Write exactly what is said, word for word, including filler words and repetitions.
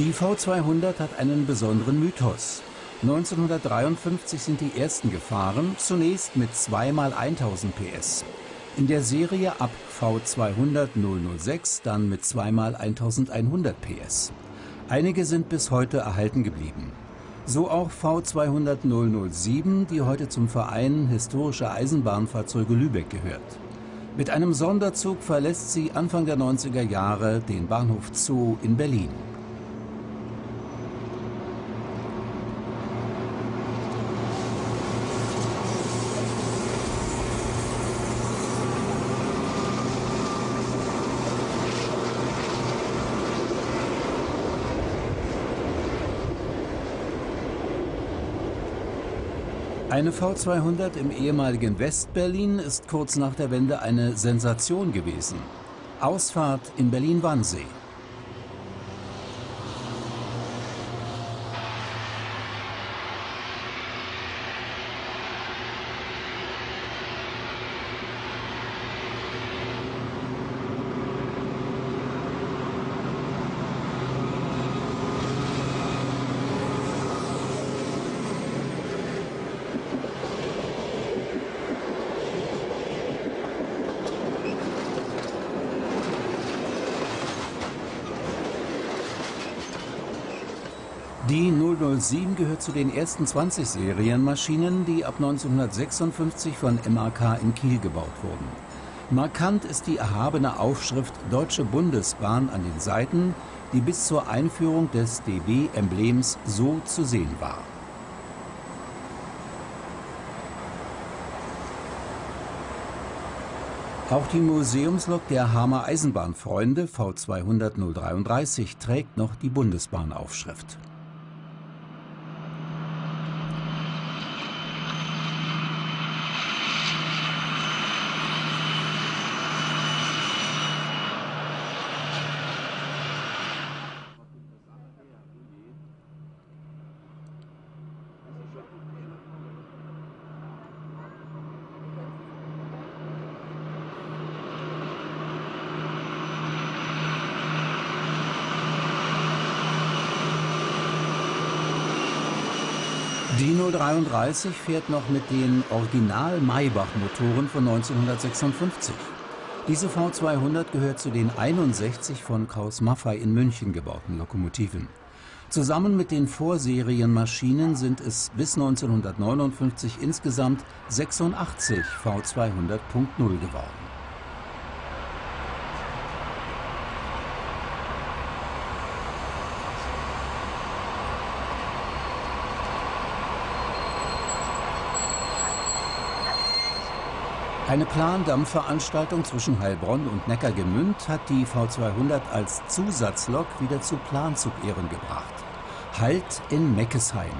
Die V zweihundert hat einen besonderen Mythos. neunzehnhundertdreiundfünfzig sind die ersten gefahren, zunächst mit zwei mal tausend PS. In der Serie ab V zweihundert null null sechs dann mit zwei mal eintausendeinhundert PS. Einige sind bis heute erhalten geblieben. So auch V zweihundert null null sieben, die heute zum Verein Historische Eisenbahnfahrzeuge Lübeck gehört. Mit einem Sonderzug verlässt sie Anfang der neunziger Jahre den Bahnhof Zoo in Berlin. Eine V zweihundert im ehemaligen Westberlin ist kurz nach der Wende eine Sensation gewesen. Ausfahrt in Berlin-Wannsee. Die null null sieben gehört zu den ersten zwanzig Serienmaschinen, die ab neunzehnhundertsechsundfünfzig von M A K in Kiel gebaut wurden. Markant ist die erhabene Aufschrift Deutsche Bundesbahn an den Seiten, die bis zur Einführung des D B-Emblems so zu sehen war. Auch die Museumslok der Hamburger Eisenbahnfreunde V zweihundert null dreiunddreißig trägt noch die Bundesbahnaufschrift. Die null dreiunddreißig fährt noch mit den Original-Maybach-Motoren von neunzehnhundertsechsundfünfzig. Diese V zweihundert gehört zu den einundsechzig von Krauss-Maffei in München gebauten Lokomotiven. Zusammen mit den Vorserienmaschinen sind es bis neunzehnhundertneunundfünfzig insgesamt sechsundachtzig V zweihundert punkt null geworden. Eine Plandampfveranstaltung zwischen Heilbronn und Neckargemünd hat die V zweihundert als Zusatzlok wieder zu Planzugähren gebracht. Halt in Meckesheim.